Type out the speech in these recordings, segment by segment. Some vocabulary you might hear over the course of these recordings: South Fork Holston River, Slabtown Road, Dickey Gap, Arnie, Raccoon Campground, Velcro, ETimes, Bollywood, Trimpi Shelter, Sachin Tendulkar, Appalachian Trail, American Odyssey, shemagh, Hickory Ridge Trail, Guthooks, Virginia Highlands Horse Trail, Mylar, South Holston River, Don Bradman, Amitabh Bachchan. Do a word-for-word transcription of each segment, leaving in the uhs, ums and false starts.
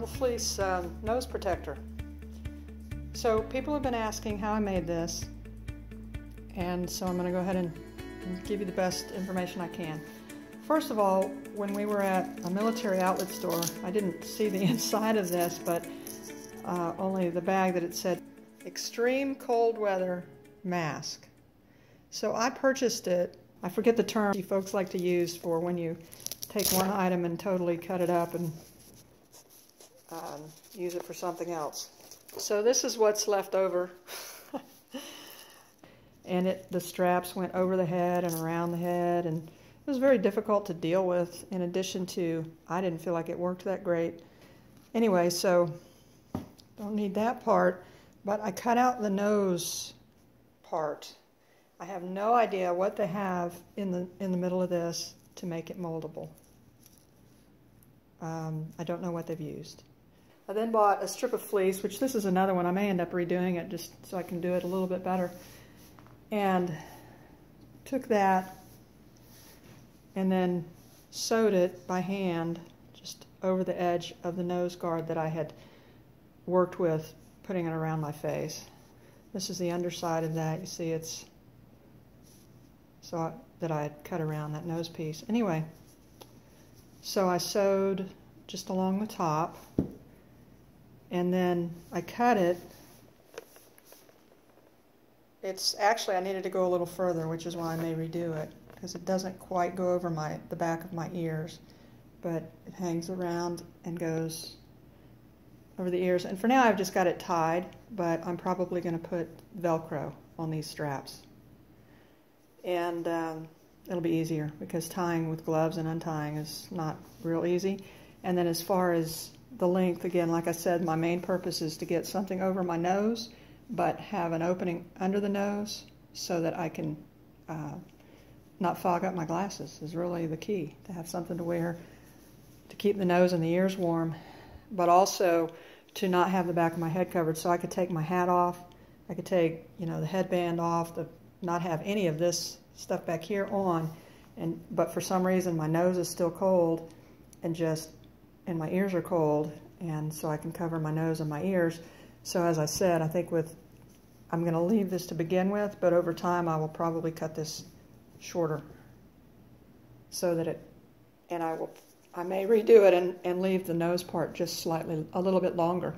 little fleece uh, nose protector. So people have been asking how I made this, and so I'm going to go ahead and, and give you the best information I can. First of all, when we were at a military outlet store, I didn't see the inside of this, but uh, only the bag that it said extreme cold weather mask. So I purchased it. I forget the term you folks like to use for when you take one item and totally cut it up and um, use it for something else. So this is what's left over. And it, the straps went over the head and around the head, and it was very difficult to deal with, in addition to I didn't feel like it worked that great. Anyway, so don't need that part, but I cut out the nose part. I have no idea what they have in the, in the middle of this to make it moldable. Um, I don't know what they've used. I then bought a strip of fleece, which this is another one. I may end up redoing it just so I can do it a little bit better. And took that and then sewed it by hand just over the edge of the nose guard that I had worked with, putting it around my face. This is the underside of that. You see it's so I, that I had cut around that nose piece. Anyway, so I sewed just along the top, and then I cut it. It's actually, I needed to go a little further, which is why I may redo it, because it doesn't quite go over my the back of my ears, but it hangs around and goes over the ears. And for now I've just got it tied, but I'm probably going to put Velcro on these straps. And um, it'll be easier, because tying with gloves and untying is not real easy. And then as far as the length, again, like I said, my main purpose is to get something over my nose, but have an opening under the nose so that I can uh, not fog up my glasses is really the key, to have something to wear to keep the nose and the ears warm, but also to not have the back of my head covered. So I could take my hat off, I could take, you know, the headband off, the not have any of this stuff back here on, and but for some reason my nose is still cold, and just and my ears are cold, and so I can cover my nose and my ears. So as I said, I think with I'm going to leave this to begin with, but over time I will probably cut this shorter so that it, and I will I may redo it and and leave the nose part just slightly a little bit longer.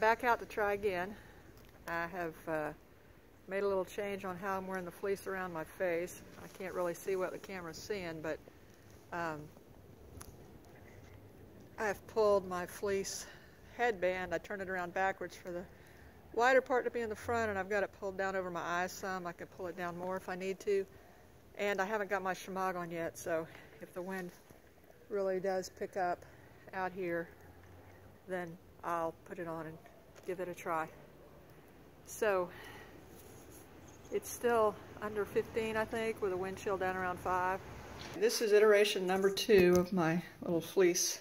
Back out to try again. I have uh, made a little change on how I'm wearing the fleece around my face. I can't really see what the camera's seeing, but um, I've pulled my fleece headband. I turned it around backwards for the wider part to be in the front, and I've got it pulled down over my eyes some. I can pull it down more if I need to. And I haven't got my shemagh on yet, so if the wind really does pick up out here, then I'll put it on and give it a try. So it's still under fifteen, I think, with a wind chill down around five. This is iteration number two of my little fleece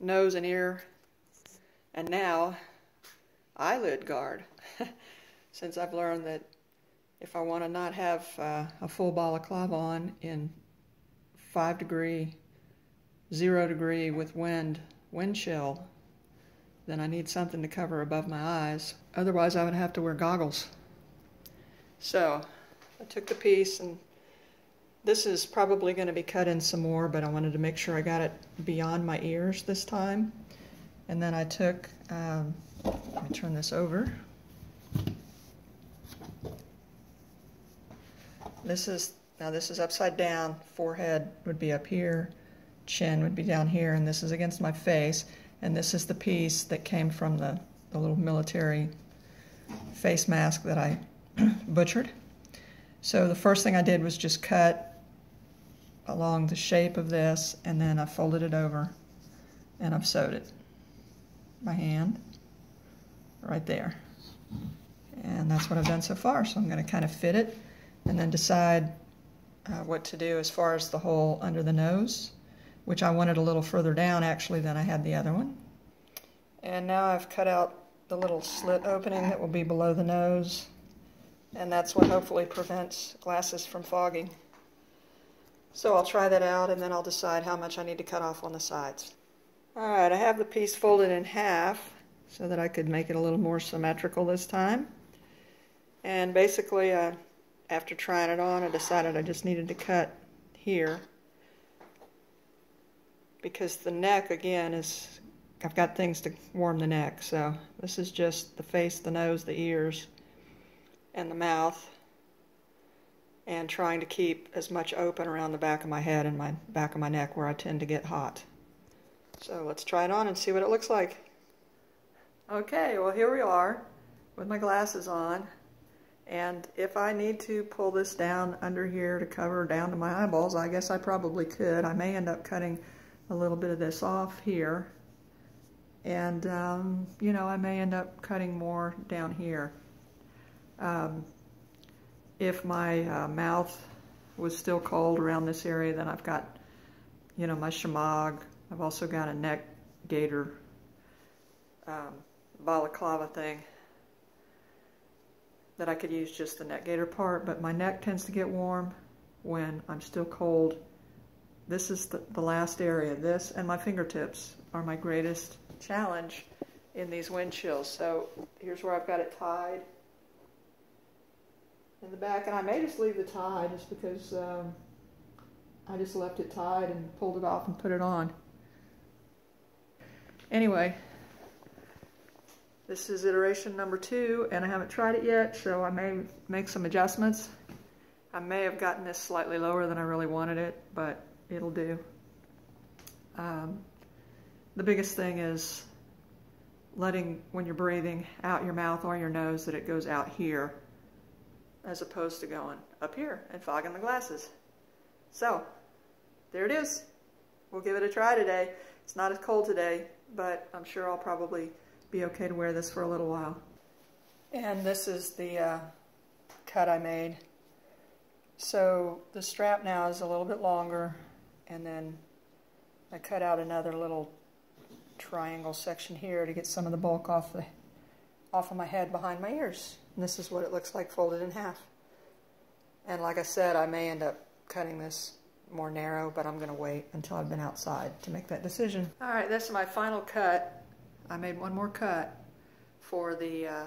nose and ear and now eyelid guard, since I've learned that if I want to not have uh, a full balaclava on in five degree, zero degree with wind, wind chill, then I need something to cover above my eyes. Otherwise I would have to wear goggles. So I took the piece, and this is probably going to be cut in some more, but I wanted to make sure I got it beyond my ears this time. And then I took, um, let me turn this over. This is, now this is upside down, forehead would be up here, chin would be down here, and this is against my face. And this is the piece that came from the, the little military face mask that I butchered. So the first thing I did was just cut along the shape of this, and then I folded it over and I've sewed it by hand right there. And that's what I've done so far. So I'm going to kind of fit it and then decide uh, what to do as far as the hole under the nose which I wanted a little further down actually than I had the other one. And now I've cut out the little slit opening that will be below the nose, and that's what hopefully prevents glasses from fogging. So I'll try that out and then I'll decide how much I need to cut off on the sides. Alright, I have the piece folded in half so that I could make it a little more symmetrical this time. And basically, I, after trying it on, I decided I just needed to cut here, because the neck, again, is, I've got things to warm the neck, so this is just the face, the nose, the ears, and the mouth, and trying to keep as much open around the back of my head and my back of my neck where I tend to get hot. So let's try it on and see what it looks like. Okay, well here we are with my glasses on, and if I need to pull this down under here to cover down to my eyeballs, I guess I probably could. I may end up cutting a little bit of this off here, and um, you know, I may end up cutting more down here. Um, if my uh, mouth was still cold around this area, then I've got, you know, my shemagh. I've also got a neck gaiter um, balaclava thing that I could use just the neck gaiter part, but my neck tends to get warm when I'm still cold. This is the, the last area. This and my fingertips are my greatest challenge in these wind chills. So here's where I've got it tied in the back, and I may just leave the tie just because um, I just left it tied and pulled it off and put it on. Anyway, this is iteration number two, and I haven't tried it yet, so I may make some adjustments. I may have gotten this slightly lower than I really wanted it, but it'll do. Um, the biggest thing is letting, when you're breathing, out your mouth or your nose, that it goes out here as opposed to going up here and fogging the glasses. So there it is. We'll give it a try today. It's not as cold today, but I'm sure I'll probably be okay to wear this for a little while. And this is the uh, cut I made. So the strap now is a little bit longer, and then I cut out another little triangle section here to get some of the bulk off, the, off of my head behind my ears. And this is what it looks like folded in half. And like I said, I may end up cutting this more narrow, but I'm going to wait until I've been outside to make that decision. Alright, this is my final cut. I made one more cut for the, uh,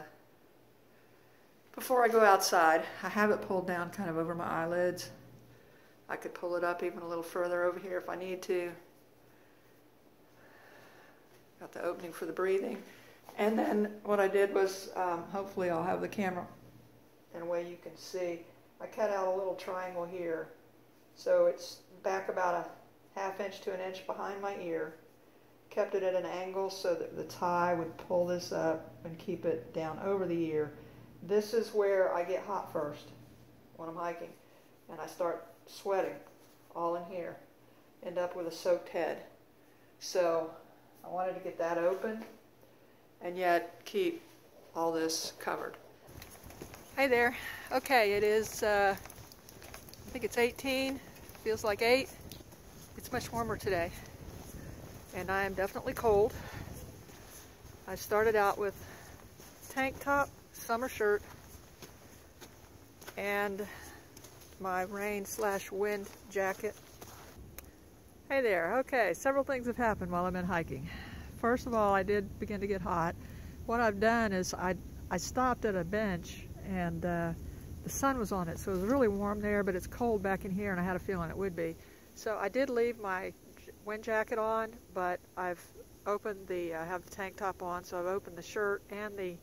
before I go outside. I have it pulled down kind of over my eyelids. I could pull it up even a little further over here if I need to. Got the opening for the breathing. And then what I did was, um, hopefully I'll have the camera in a way you can see, I cut out a little triangle here. So it's back about a half inch to an inch behind my ear. Kept it at an angle so that the tie would pull this up and keep it down over the ear. This is where I get hot first when I'm hiking, and I start sweating all in here. End up with a soaked head. So I wanted to get that open and yet keep all this covered. Hey there. Okay, it is, uh, I think it's eighteen. Feels like eight. It's much warmer today, and I am definitely cold. I started out with tank top, summer shirt, and my rain slash wind jacket. Hey there. Okay, several things have happened while I've been hiking. First of all, I did begin to get hot. What I've done is I, I stopped at a bench, and uh, the sun was on it, so it was really warm there, but it's cold back in here, and I had a feeling it would be. So I did leave my wind jacket on, but I've opened the, I have the tank top on, so I've opened the shirt and the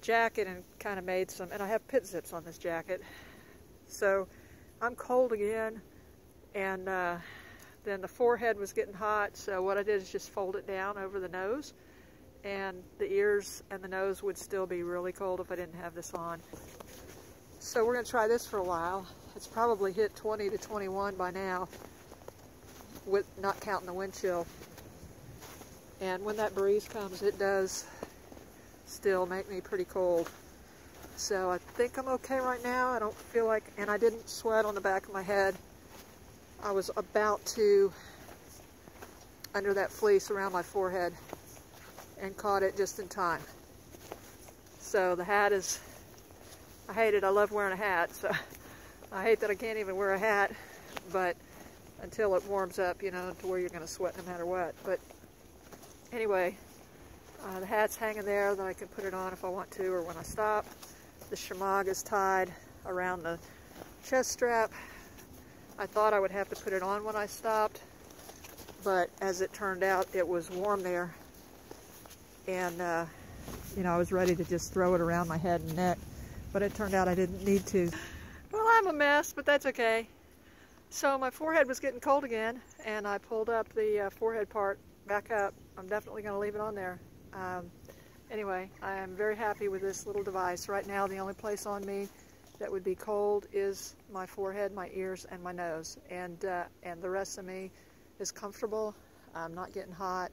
jacket and kind of made some, and I have pit zips on this jacket. So I'm cold again, and uh, then the forehead was getting hot, so what I did is just fold it down over the nose, and the ears and the nose would still be really cold if I didn't have this on. So we're going to try this for a while. It's probably hit twenty to twenty-one by now, with not counting the wind chill. And when that breeze comes, it does still make me pretty cold. So I think I'm okay right now. I don't feel like, and I didn't sweat on the back of my head. I was about to under that fleece around my forehead and caught it just in time. So the hat is, I hate it. I love wearing a hat, so I hate that I can't even wear a hat, but until it warms up, you know, to where you're going to sweat no matter what. But anyway, uh, the hat's hanging there that I can put it on if I want to or when I stop. The shemagh is tied around the chest strap. I thought I would have to put it on when I stopped, but as it turned out, it was warm there. And, uh, you know, I was ready to just throw it around my head and neck, but it turned out I didn't need to. Well, I'm a mess, but that's okay. So my forehead was getting cold again, and I pulled up the uh, forehead part back up. I'm definitely going to leave it on there. Um, anyway, I am very happy with this little device. Right now, the only place on me that would be cold is my forehead, my ears, and my nose. And, uh, and the rest of me is comfortable. I'm not getting hot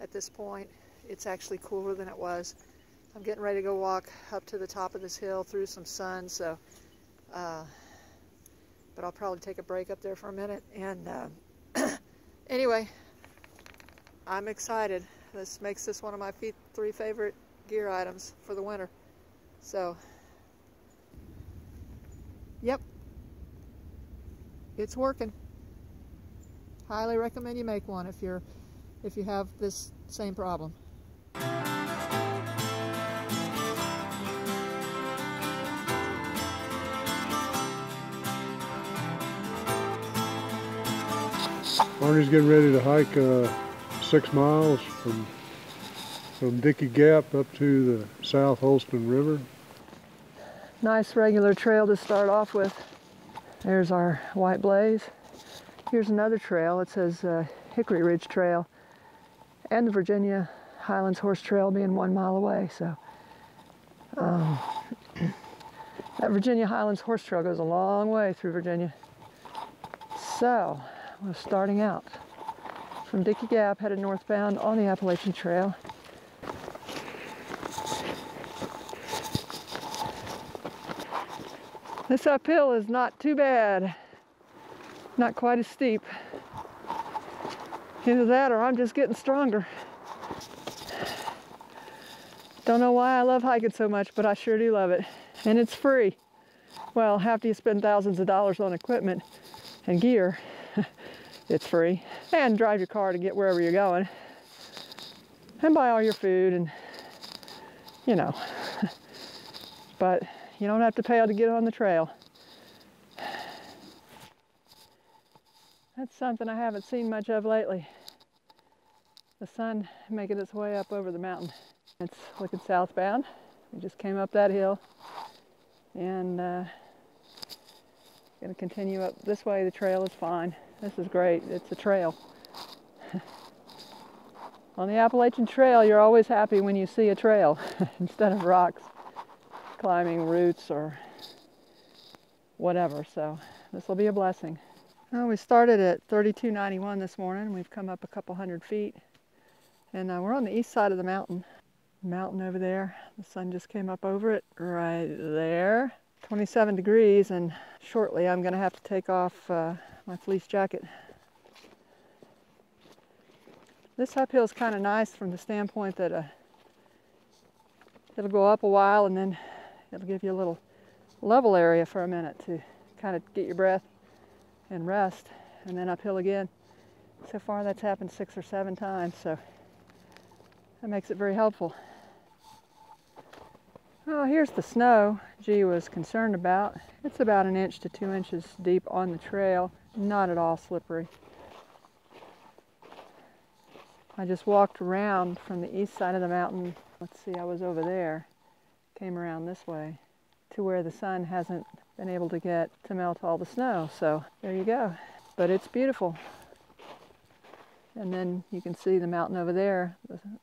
at this point. It's actually cooler than it was. I'm getting ready to go walk up to the top of this hill through some sun, so uh, but I'll probably take a break up there for a minute. And uh, anyway, I'm excited. This makes this one of my three favorite gear items for the winter. So, yep, it's working. Highly recommend you make one if you're if you have this same problem. Arnie's getting ready to hike uh, six miles from, from Dickey Gap up to the South Holston River. Nice regular trail to start off with. There's our white blaze. Here's another trail. It says uh, Hickory Ridge Trail and the Virginia Highlands Horse Trail being one mile away. So um, that Virginia Highlands Horse Trail goes a long way through Virginia. So we're starting out from Dickey Gap, headed northbound on the Appalachian Trail. This uphill is not too bad, not quite as steep. Either that or I'm just getting stronger. Don't know why I love hiking so much, but I sure do love it. And it's free. Well, after you spend thousands of dollars on equipment and gear, it's free. And drive your car to get wherever you're going. And buy all your food and, you know. But you don't have to pay to get on the trail. That's something I haven't seen much of lately. The sun making its way up over the mountain. It's looking southbound. We just came up that hill. And uh, gonna continue up this way. The trail is fine. This is great. It's a trail. On the Appalachian Trail, you're always happy when you see a trail instead of rocks, climbing roots, or whatever. So this will be a blessing. Well, we started at thirty-two ninety-one this morning. We've come up a couple hundred feet. And uh, we're on the east side of the mountain. Mountain over there. The sun just came up over it right there. twenty-seven degrees, and shortly I'm going to have to take off uh, my fleece jacket. This uphill is kind of nice from the standpoint that uh, it'll go up a while and then it'll give you a little level area for a minute to kind of get your breath and rest, and then uphill again. So far that's happened six or seven times, so that makes it very helpful. Oh, here's the snow G was concerned about. It's about an inch to two inches deep on the trail. Not at all slippery. I just walked around from the east side of the mountain. Let's see, I was over there. Came around this way to where the sun hasn't been able to get to melt all the snow. So there you go. But it's beautiful. And then you can see the mountain over there.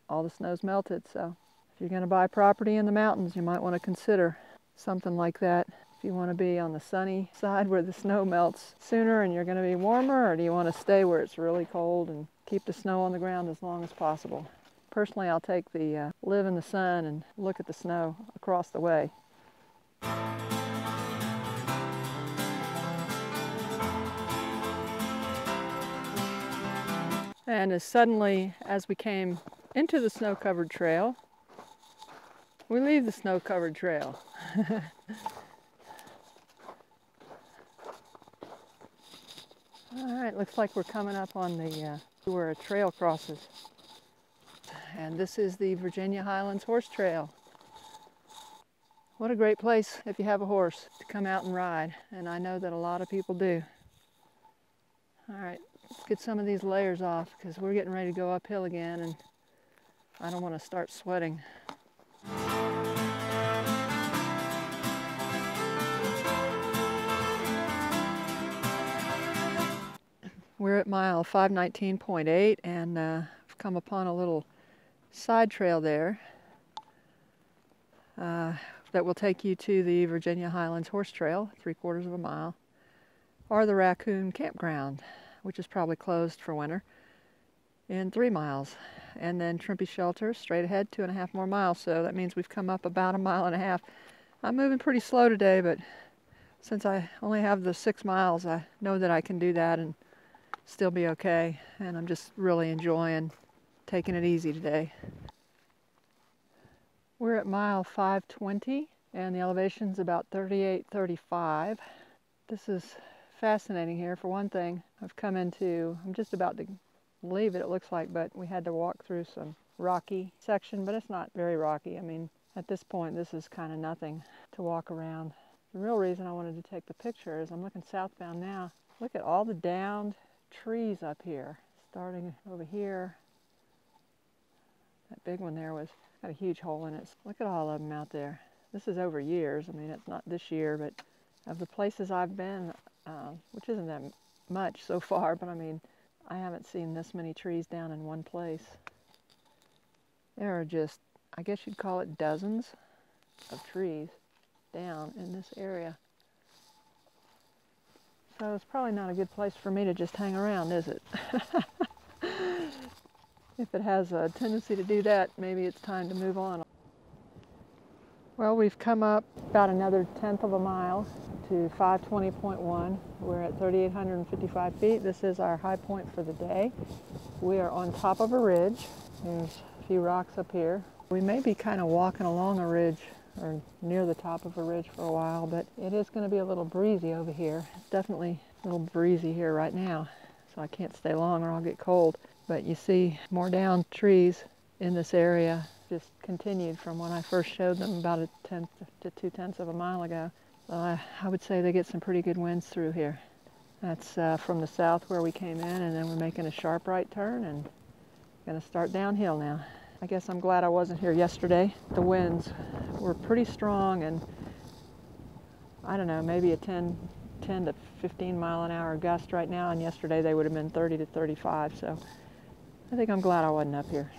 All the snow's melted, so if you're going to buy property in the mountains, you might want to consider something like that. If you want to be on the sunny side where the snow melts sooner and you're going to be warmer, or do you want to stay where it's really cold and keep the snow on the ground as long as possible? Personally, I'll take the uh, live in the sun and look at the snow across the way. And as suddenly as we came into the snow-covered trail, we leave the snow-covered trail. All right, looks like we're coming up on the uh, where a trail crosses. And this is the Virginia Highlands Horse Trail. What a great place if you have a horse to come out and ride, and I know that a lot of people do. All right, let's get some of these layers off because we're getting ready to go uphill again and I don't want to start sweating. We're at mile five nineteen point eight and uh, I've come upon a little side trail there uh, that will take you to the Virginia Highlands Horse Trail, three quarters of a mile, or the Raccoon Campground, which is probably closed for winter, in three miles. And then Trimpi Shelter, straight ahead, two and a half more miles, so that means we've come up about a mile and a half. I'm moving pretty slow today, but since I only have the six miles, I know that I can do that and still be okay, and I'm just really enjoying taking it easy today. We're at mile five twenty and the elevation's about thirty-eight thirty-five. This is fascinating here. For one thing, I've come into, I'm just about to leave it, it looks like, but we had to walk through some rocky section, but it's not very rocky. I mean, at this point, this is kind of nothing to walk around. The real reason I wanted to take the picture is I'm looking southbound now. Look at all the downed trees up here, starting over here. That big one there was got a huge hole in it. Look at all of them out there. This is over years. I mean, it's not this year, but of the places I've been, uh, which isn't that much so far, but I mean, I haven't seen this many trees down in one place. There are just, I guess you'd call it dozens of trees down in this area. So it's probably not a good place for me to just hang around, is it? If it has a tendency to do that, maybe it's time to move on. Well, we've come up about another tenth of a mile to five twenty point one. We're at three thousand eight hundred fifty-five feet. This is our high point for the day. We are on top of a ridge. There's a few rocks up here. We may be kind of walking along a ridge or near the top of a ridge for a while, but it is going to be a little breezy over here. It's definitely a little breezy here right now, so I can't stay long or I'll get cold. But you see more downed trees in this area, just continued from when I first showed them about a tenth to two-tenths of a mile ago. So I, I would say they get some pretty good winds through here. That's uh, from the south where we came in, and then we're making a sharp right turn and going to start downhill now. I guess I'm glad I wasn't here yesterday. The winds were pretty strong and I don't know, maybe a ten, ten to fifteen mile an hour gust right now, and yesterday they would have been thirty to thirty-five, so I think I'm glad I wasn't up here.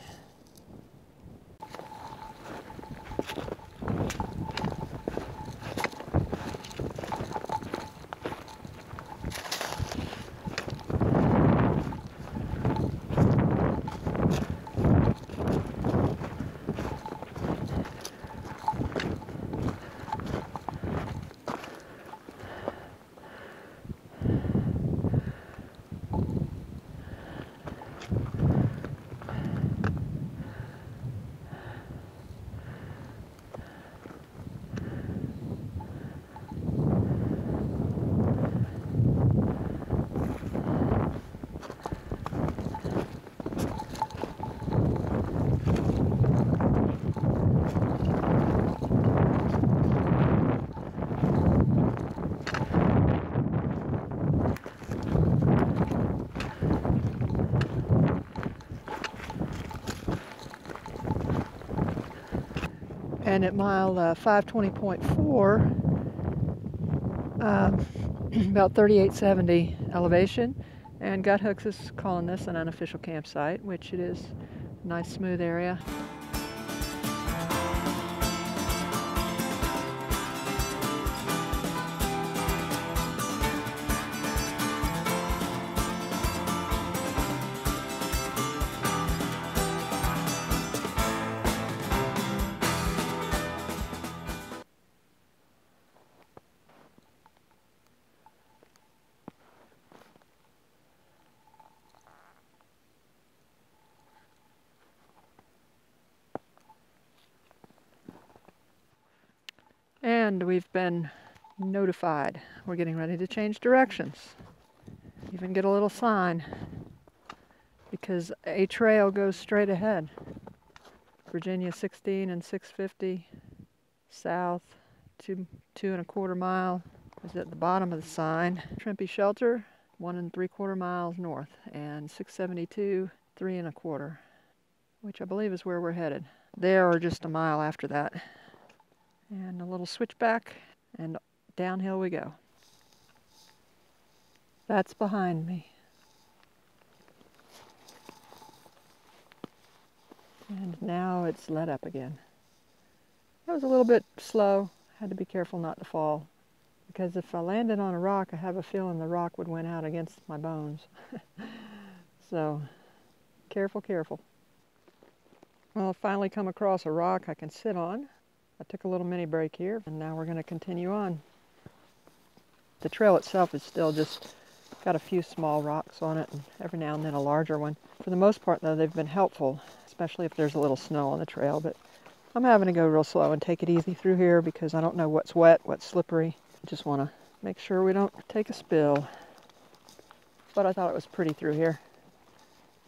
And at mile uh, five twenty point four, uh, about thirty-eight seventy elevation, and Guthooks is calling this an unofficial campsite, which it is. A nice smooth area. and we've been notified. We're getting ready to change directions. Even get a little sign, because a trail goes straight ahead. Virginia sixteen and six fifty south, two, two and a quarter mile is at the bottom of the sign. Trimpi Shelter, one and three quarter miles north, and six seventy-two, three and a quarter, which I believe is where we're headed. There or just a mile after that. And a little switchback, and downhill we go. That's behind me. And now it's let up again. That was a little bit slow. Had to be careful not to fall, because if I landed on a rock, I have a feeling the rock would win out against my bones. So, careful, careful. Well, I finally come across a rock I can sit on. I took a little mini break here, and now we're going to continue on. The trail itself is still just got a few small rocks on it, and every now and then a larger one. For the most part, though, they've been helpful, especially if there's a little snow on the trail, but I'm having to go real slow and take it easy through here because I don't know what's wet, what's slippery. Just want to make sure we don't take a spill. But I thought it was pretty through here.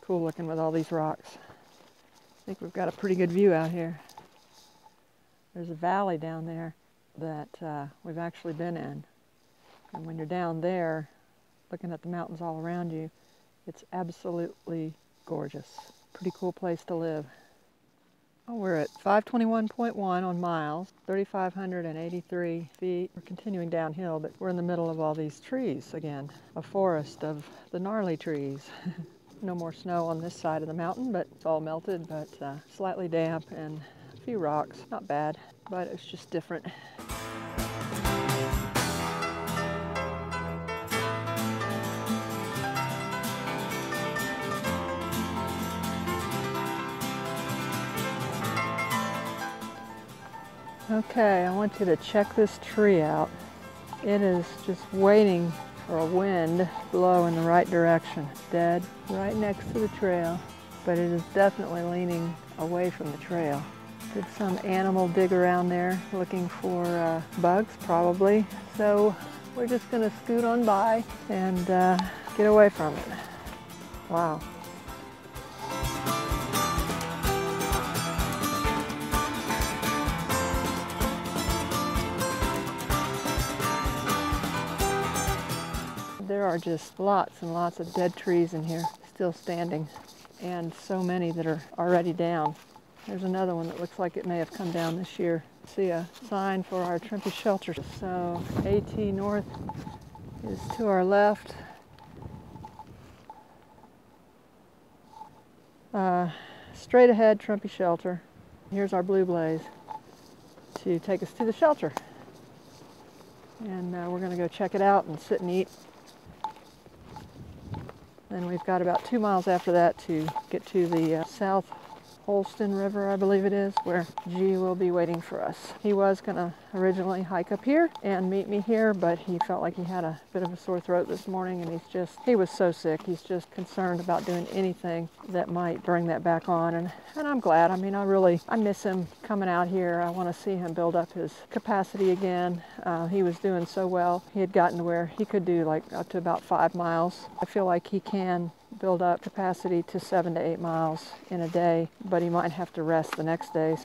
Cool looking with all these rocks. I think we've got a pretty good view out here. There's a valley down there that uh, we've actually been in. And when you're down there, looking at the mountains all around you, it's absolutely gorgeous. Pretty cool place to live. Oh, we're at five twenty-one point one on miles, three thousand five hundred eighty-three feet. We're continuing downhill, but we're in the middle of all these trees again. A forest of the gnarly trees. No more snow on this side of the mountain, but it's all melted, but uh, slightly damp and a few rocks. Not bad, but it's just different. Okay, I want you to check this tree out. It is just waiting for a wind to blow in the right direction. It's dead right next to the trail, but it is definitely leaning away from the trail. Did some animal dig around there looking for uh, bugs, probably. So we're just going to scoot on by and uh, get away from it. Wow. There are just lots and lots of dead trees in here, still standing, and so many that are already down. There's another one that looks like it may have come down this year. See a sign for our Trimpi Shelter. So AT North is to our left. Uh, straight ahead, Trimpi Shelter. Here's our blue blaze to take us to the shelter. And uh, we're going to go check it out and sit and eat. Then we've got about two miles after that to get to the uh, South Holston River, I believe it is, where G will be waiting for us. He was going to originally hike up here and meet me here, but he felt like he had a bit of a sore throat this morning, and he's just, he was so sick. He's just concerned about doing anything that might bring that back on, and, and I'm glad. I mean, I really, I miss him coming out here. I want to see him build up his capacity again. Uh, he was doing so well. He had gotten to where he could do like up to about five miles. I feel like he can build up capacity to seven to eight miles in a day, but he might have to rest the next day.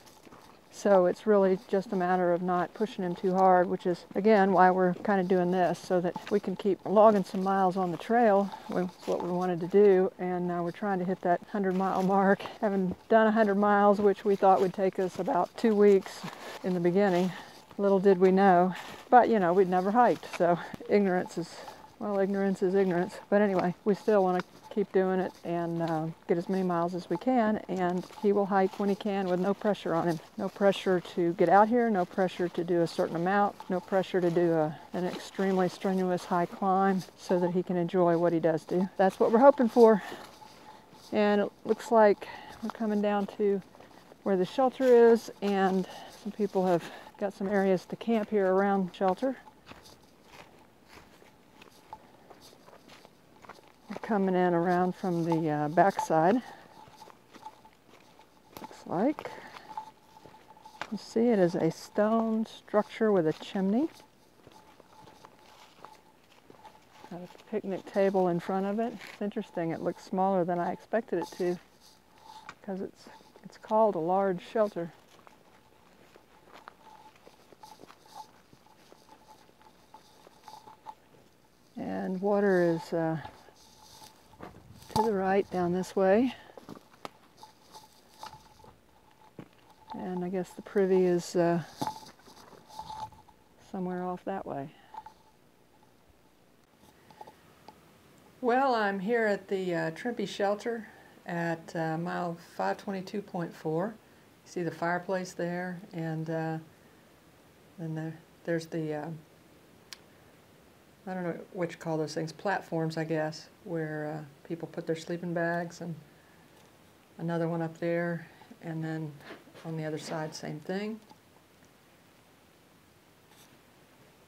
So it's really just a matter of not pushing him too hard, which is, again, why we're kind of doing this, so that we can keep logging some miles on the trail. That's what we wanted to do, and uh, we're trying to hit that hundred-mile mark. Having done one hundred miles, which we thought would take us about two weeks in the beginning, little did we know. But, you know, we'd never hiked, so ignorance is, well, ignorance is ignorance. But anyway, we still want to keep doing it and uh, get as many miles as we can, and he will hike when he can with no pressure on him. No pressure to get out here, no pressure to do a certain amount, no pressure to do a, an extremely strenuous high climb, so that he can enjoy what he does do. That's what we're hoping for. And it looks like we're coming down to where the shelter is, and some people have got some areas to camp here around the shelter. We're coming in around from the uh, backside, looks like. You see it is a stone structure with a chimney. Got a picnic table in front of it. It's interesting, it looks smaller than I expected it to because it's, it's called a large shelter. And water is uh, to the right down this way. And I guess the privy is uh, somewhere off that way. Well, I'm here at the uh, Trimpi Shelter at uh, mile five twenty-two point four. You see the fireplace there, and uh, then the, there's the, uh, I don't know what you call those things, platforms, I guess, where uh, people put their sleeping bags, and another one up there, and then on the other side, same thing.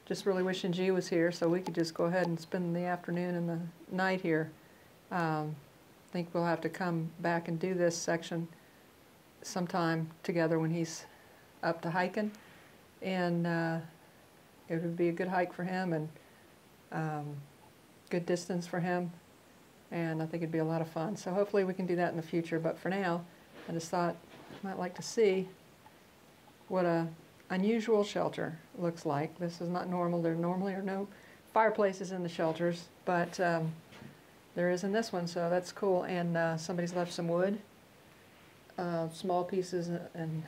Just really wishing G was here so we could just go ahead and spend the afternoon and the night here. Um, I think we'll have to come back and do this section sometime together when he's up to hiking, and uh, it would be a good hike for him and um, good distance for him, and I think it'd be a lot of fun. So hopefully we can do that in the future, but for now I just thought I might like to see what a unusual shelter looks like. This is not normal. There normally are no fireplaces in the shelters, but um, there is in this one, so that's cool. And uh, somebody's left some wood, uh, small pieces and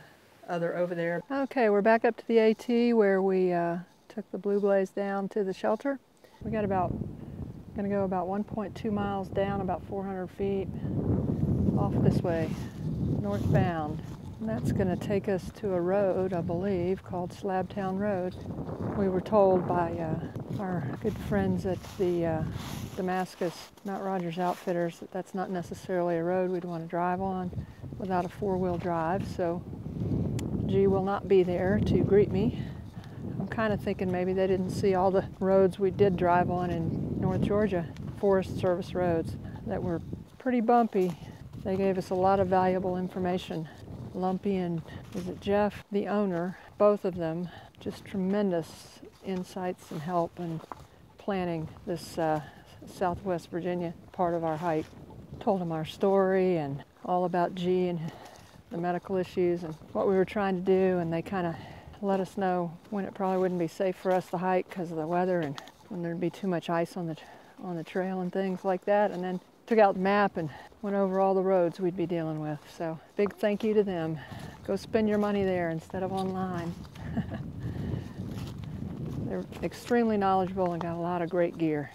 other over there. Okay, we're back up to the AT where we uh, took the Blue Blaze down to the shelter. We got about, gonna go about one point two miles down, about four hundred feet off this way, northbound. And that's going to take us to a road, I believe, called Slabtown Road. We were told by uh, our good friends at the uh, Damascus, not Rogers Outfitters, that that's not necessarily a road we'd want to drive on without a four-wheel drive, so G will not be there to greet me. I'm kind of thinking maybe they didn't see all the roads we did drive on in North Georgia, Forest Service roads, that were pretty bumpy. They gave us a lot of valuable information. Lumpy and, is it Jeff, the owner, both of them, just tremendous insights and help in planning this uh, Southwest Virginia part of our hike. Told them our story and all about G and the medical issues and what we were trying to do, and they kind of let us know when it probably wouldn't be safe for us to hike because of the weather and when there'd be too much ice on the, on the trail and things like that. And then took out the map and went over all the roads we'd be dealing with. So big thank you to them. Go spend your money there instead of online. They're extremely knowledgeable and got a lot of great gear.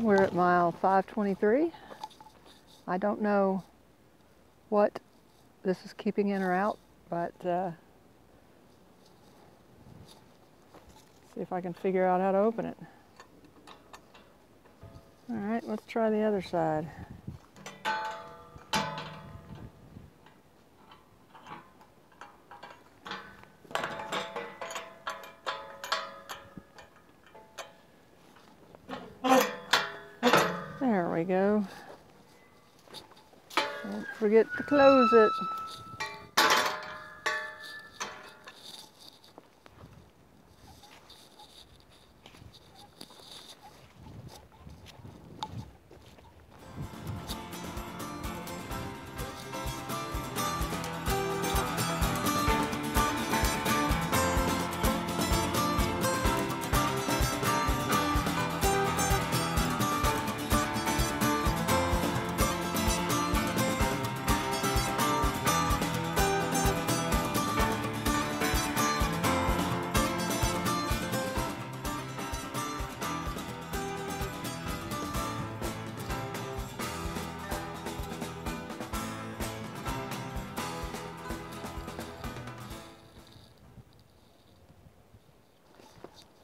We're at mile five twenty-three. I don't know what this is keeping in or out, but uh, see if I can figure out how to open it. All right, let's try the other side. Go. Don't forget to close it.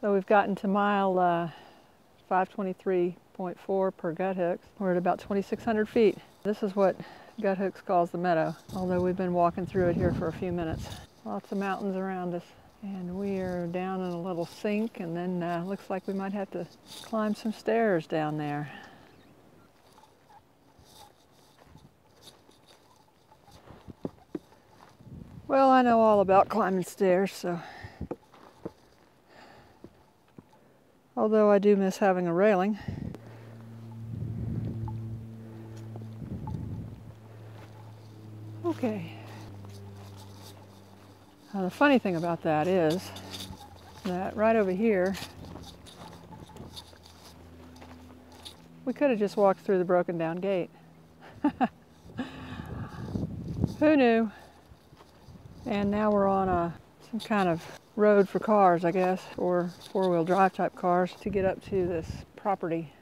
So we've gotten to mile uh, five twenty-three point four per Guthooks. We're at about twenty-six hundred feet. This is what Guthooks calls the meadow, although we've been walking through it here for a few minutes. Lots of mountains around us. And we are down in a little sink, and then uh, looks like we might have to climb some stairs down there. Well, I know all about climbing stairs, so. Although I do miss having a railing. Okay. Now, the funny thing about that is that right over here, we could have just walked through the broken down gate. Who knew? And now we're on a, some kind of road for cars, I guess, or four-wheel drive type cars to get up to this property.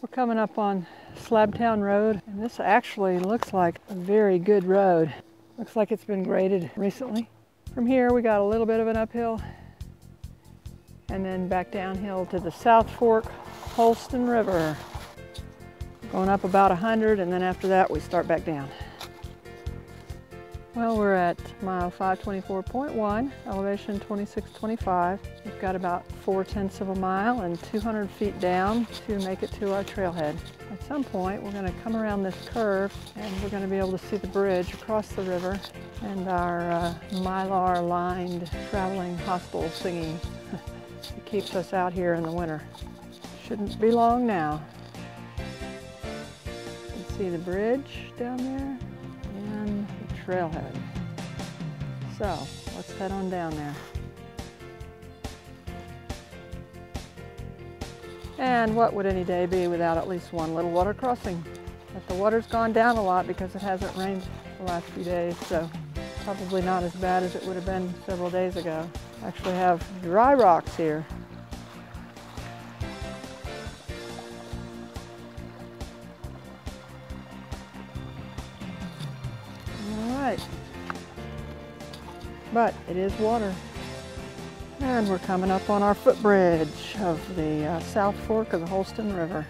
We're coming up on Slabtown Road, and this actually looks like a very good road. Looks like it's been graded recently. From here we got a little bit of an uphill and then back downhill to the South Fork Holston River. Going up about a hundred, and then after that we start back down. Well, we're at mile five twenty-four point one, elevation twenty-six twenty-five. We've got about four-tenths of a mile and two hundred feet down to make it to our trailhead. At some point, we're going to come around this curve, and we're going to be able to see the bridge across the river and our uh, mylar-lined traveling hospital singing. It keeps us out here in the winter. Shouldn't be long now. You can see the bridge down there. Trailhead. So let's head on down there. And what would any day be without at least one little water crossing? But the water's gone down a lot because it hasn't rained the last few days, so probably not as bad as it would have been several days ago. I actually have dry rocks here. But it is water. And we're coming up on our footbridge of the uh, South Fork of the Holston River.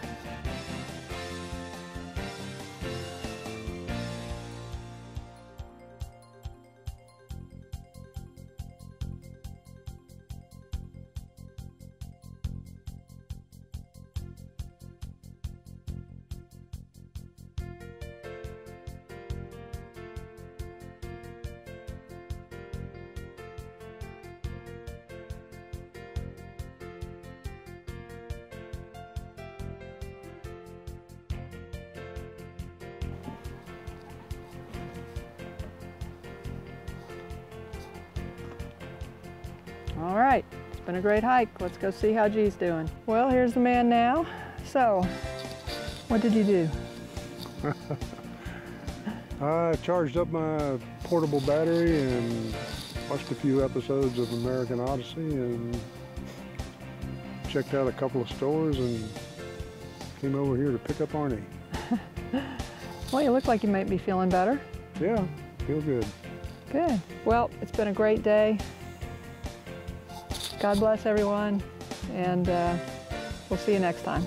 All right, it's been a great hike. Let's go see how G's doing. Well, here's the man now. So, what did you do? I charged up my portable battery and watched a few episodes of American Odyssey and checked out a couple of stores and came over here to pick up Arnie. Well, you look like you might be feeling better. Yeah, feel good. Good. Well, it's been a great day. God bless everyone, and uh, we'll see you next time.